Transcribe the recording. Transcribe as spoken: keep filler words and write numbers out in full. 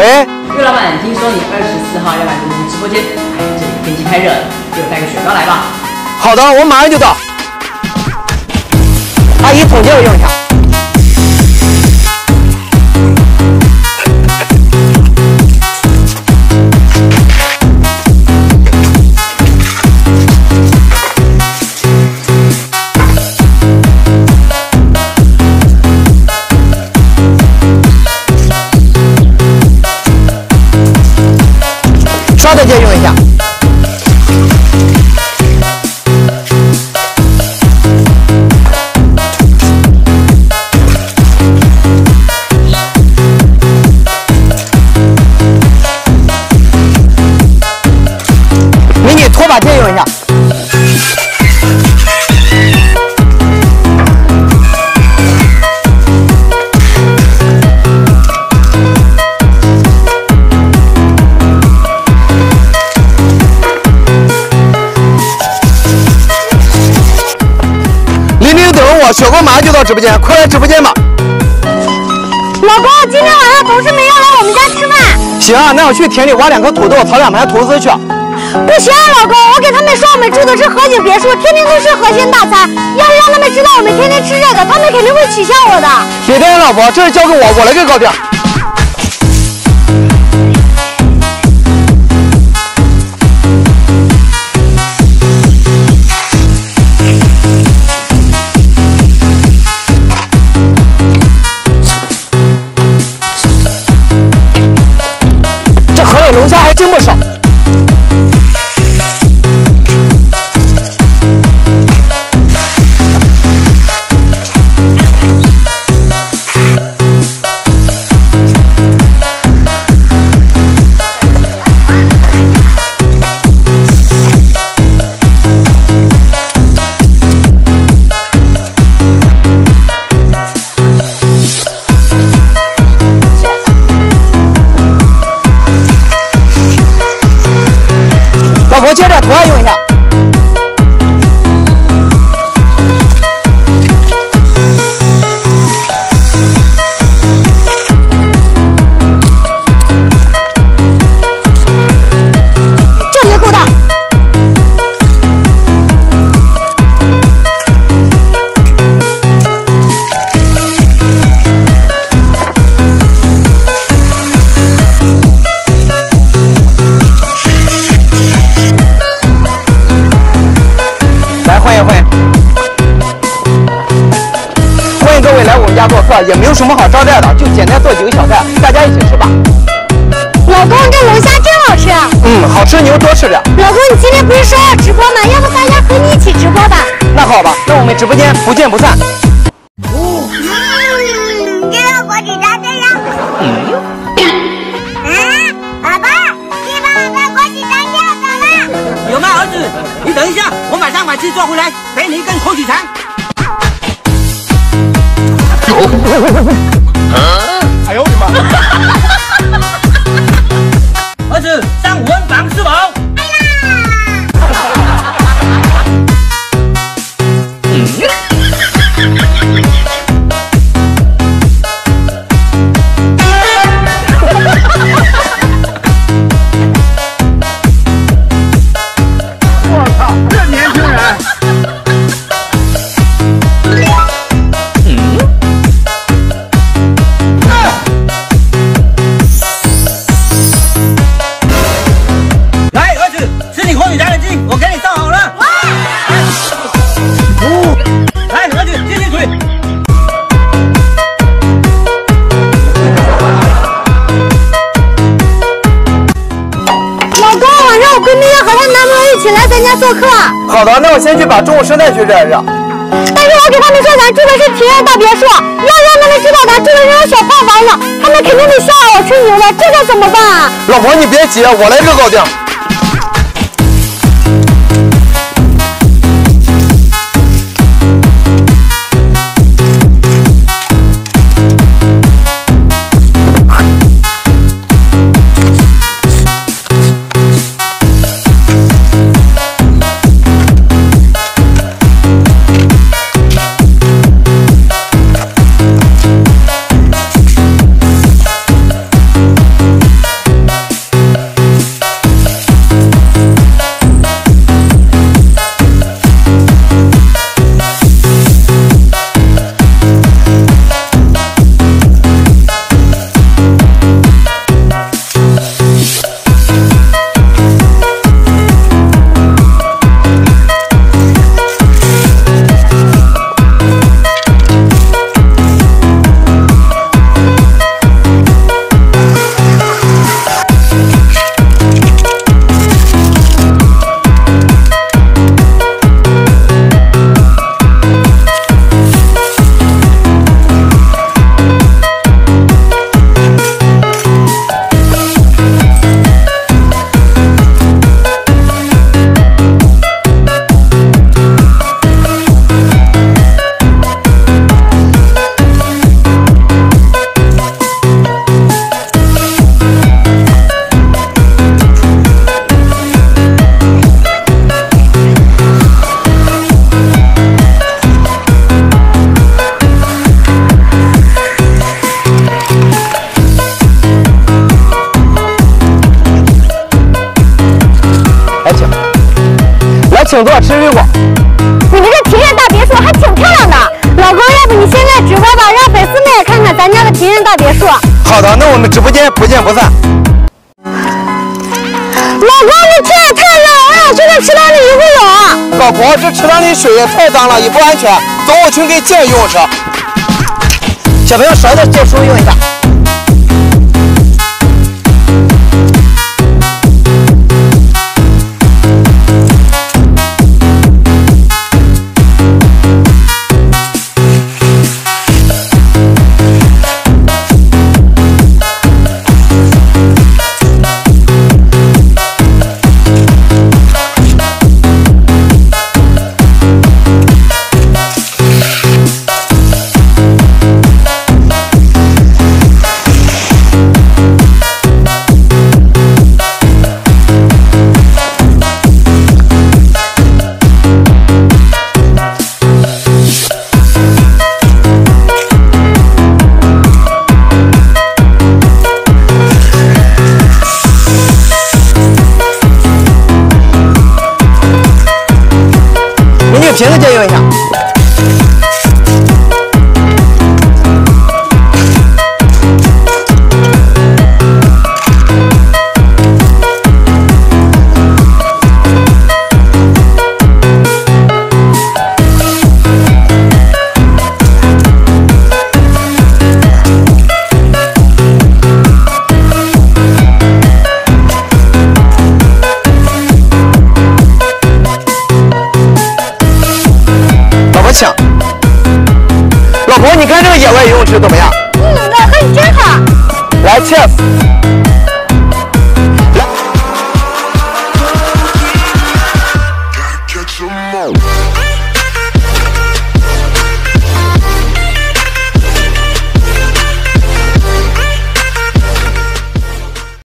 喂，岳老板，听说你二十四号要来我们直播间，哎，这里天气太热了，给我带个雪糕来吧。好的，我马上就到。阿姨，桶借我用一下。 稍等，借用一下。美女，拖把借用一下。 小郭马上就到直播间，快来直播间吧！老公，今天晚上同事们要来我们家吃饭。行啊，那我去田里挖两颗土豆，炒两盘吐司去。不行啊，老公，我给他们说我们住的是河景别墅，天天都吃河鲜大餐，要是让他们知道我们天天吃这个，他们肯定会取笑我的。别担心，老婆，这事交给我，我来给搞定。 龙虾还真不少。我接着图案用一下。这个够大。做客也没有什么好招待的，就简单做几个小菜，大家一起吃吧。老公，这龙虾真好吃。嗯，好吃你就多吃点。老公，你今天不是说要直播吗？要不大家和你一起直播吧？那好吧，那我们直播间不见不散。嗯，这个火腿肠这样。嗯。啊，爸爸，这把那火腿肠要走了。有吗，儿子？你等一下，我马上把鸡抓回来，给你一根火腿肠。 哎呦我的妈！儿子，上文房是否？哎呀！我操，这年轻人！ 做客。好的，那我先去把中午生态区热一热。但是我给他们说，咱住的是庭院大别墅，要让他们知道咱住的是那种小破房子，他们肯定得笑我吹牛的，这可怎么办啊？老婆，你别急，我来这搞定。请坐吃水果。你们这庭院大别墅还挺漂亮的，老公，要不你现在直播吧，让粉丝们也看看咱家的庭院大别墅。好的，那我们直播间不见不散。老公，这天也太冷了，这在池塘里游个泳。老婆，这池塘里水也太脏了，也不安全。走，我去给你借游泳池。小朋友，勺子借书用一下。 瓶子借用一下。老婆，你看这个野外游泳池怎么样？嗯，那很震撼。来 ，cheers。